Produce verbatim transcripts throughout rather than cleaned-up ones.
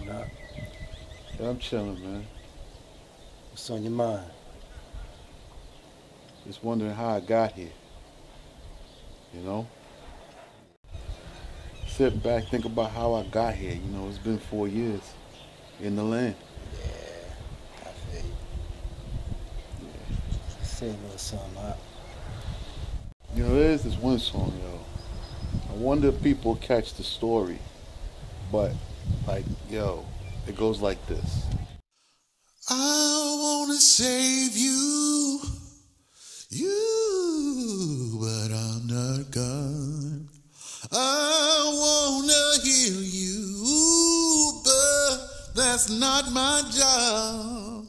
chilling, huh? Yeah, I'm chilling, man. What's on your mind? Just wondering how I got here, you know? Sit back, think about how I got here, you know? It's been four years in the land. Yeah, I feel you. Yeah. Say a little something, huh? You know, there's this one song, yo. I wonder if people catch the story, but, like, yo, it goes like this. I wanna save you, you, but I'm not God. I wanna heal you, but that's not my job.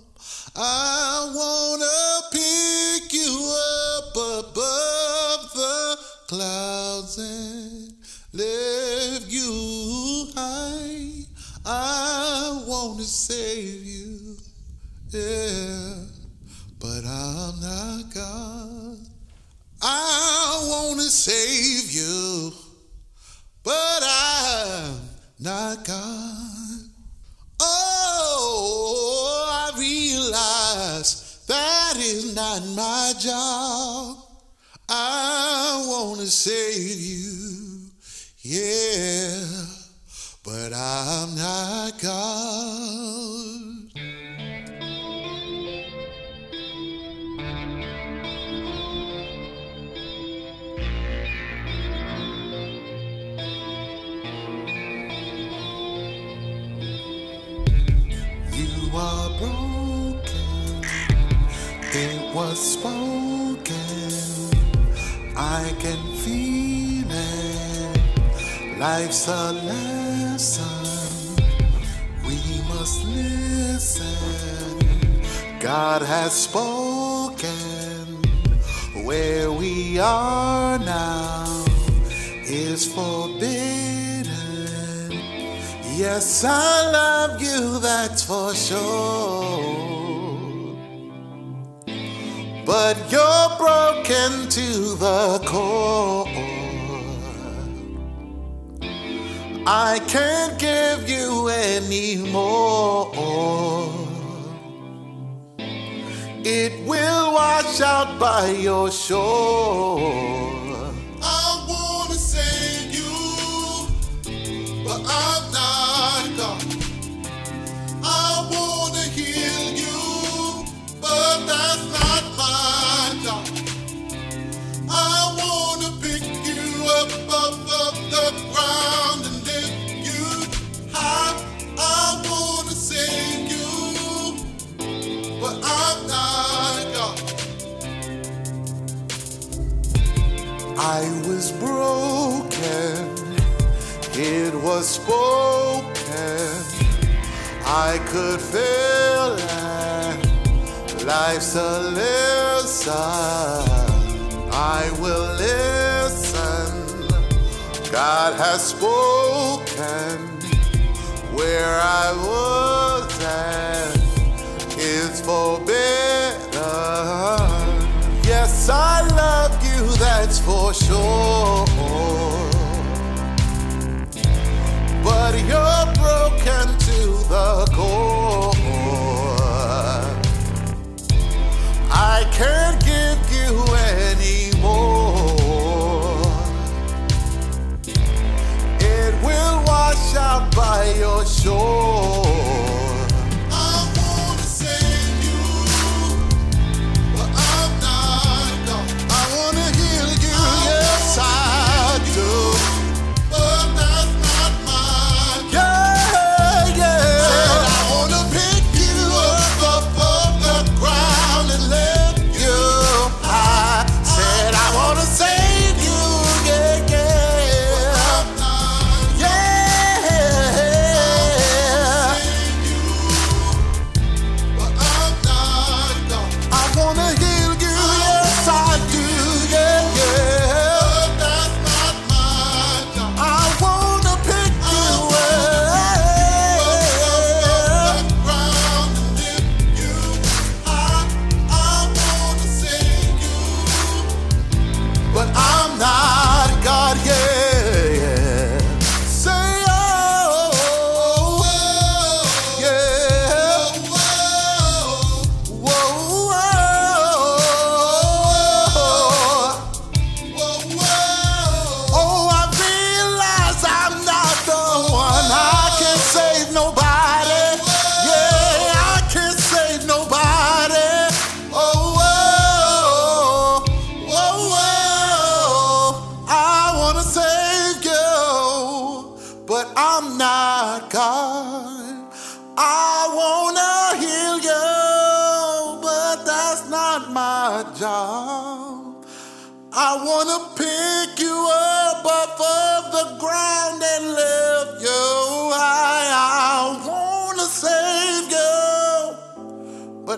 I wanna pick you up above the clouds and lift you high. I wanna save you, yeah, but I'm not God. I wanna save you, but I'm not God. Oh, I realize that is not my job. I wanna save you, yeah, but I'm not God. It was spoken, I can feel it. Life's a lesson, we must listen. God has spoken, where we are now is forbidden. Yes, I love you, that's for sure, but you're broken to the core. I can't give you any more. It will wash out by your shore. I wanna save you, but I'm not God. I wanna heal you, but that's not my job. I wanna pick you up off of the ground and lift you high. I wanna save you, but I'm not God. I was broken, it was spoken, I could feel it. Life's a lesson, I will listen. God has spoken, where I was at is forbidden. Yes, I love you, that's for sure, but you're broken to the core. I can't give you any more. It will wash out by your shore. I wanna save you, but I'm not God. I wanna heal you, yes I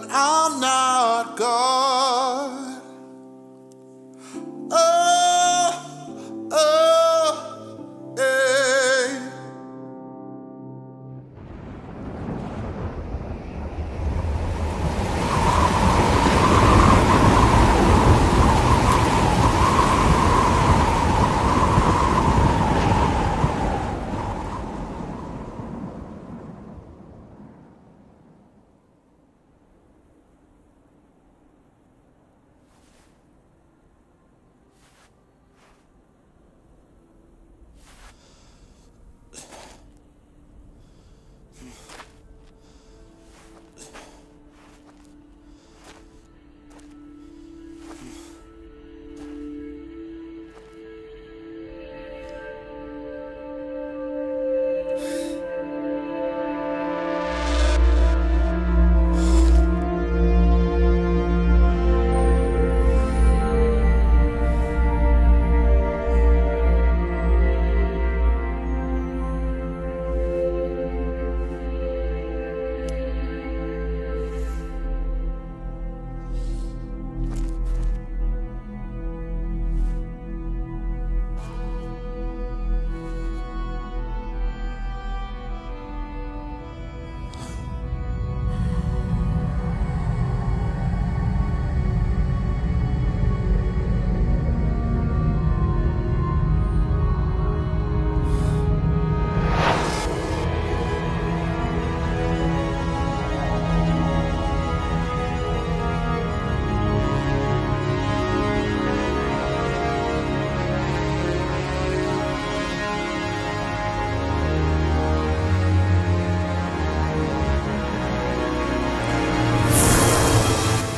but I'm not God. Oh, oh, hey.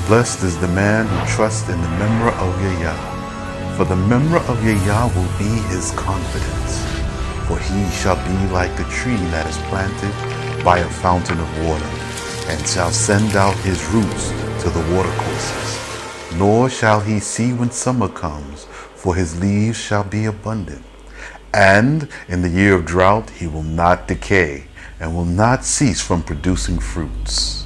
Blessed is the man who trusts in the memory of Yahya, for the memory of Yahya will be his confidence. For he shall be like the tree that is planted by a fountain of water, and shall send out his roots to the watercourses. Nor shall he see when summer comes, for his leaves shall be abundant. And in the year of drought he will not decay, and will not cease from producing fruits.